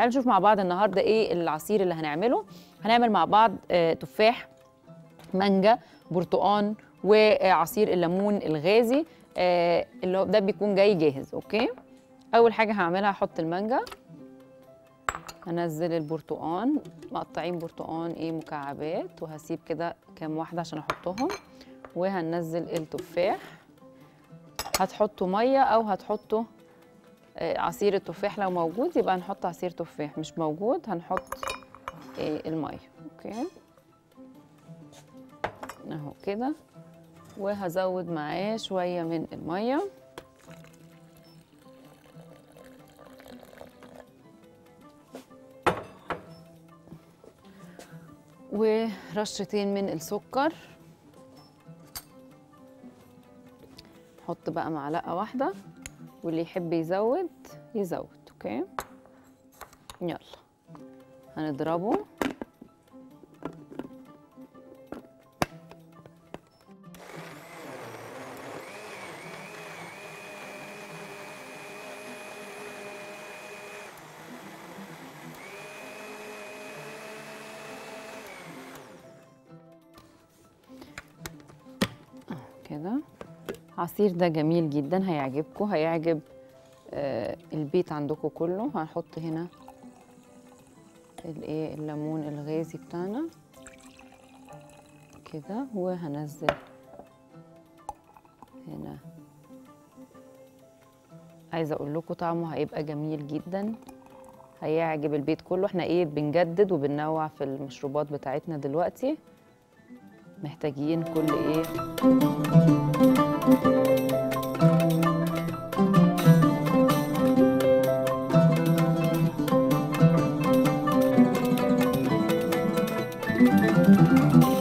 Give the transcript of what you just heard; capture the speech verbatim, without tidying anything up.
تعالوا نشوف مع بعض النهارده ايه العصير اللي هنعمله. هنعمل مع بعض تفاح، مانجا، برتقان، وعصير الليمون الغازي اللي هو ده بيكون جاي جاهز. اوكي، اول حاجه هعملها هحط المانجا، هنزل البرتقان مقطعين برتقان ايه مكعبات، وهسيب كده كام واحده عشان احطهم، وهنزل التفاح. هتحطوا ميه او هتحطوا عصير التفاح لو موجود، يبقى هنحط عصير تفاح، مش موجود هنحط الميه. اوكي اهو كده، وهزود معاه شويه من الميه. ورشتين من السكر، نحط بقى معلقه واحده، واللي يحب يزود يزود. اوكي يلا هنضربه. كده عصير ده جميل جدا، هيعجبكم، هيعجب آه البيت عندكم كله. هنحط هنا الايه الليمون الغازي بتاعنا كده، وهنزل هنا. عايزه اقول لكم طعمه هيبقى جميل جدا، هيعجب البيت كله. احنا ايه بنجدد وبننوع في المشروبات بتاعتنا دلوقتي، محتاجين كل ايه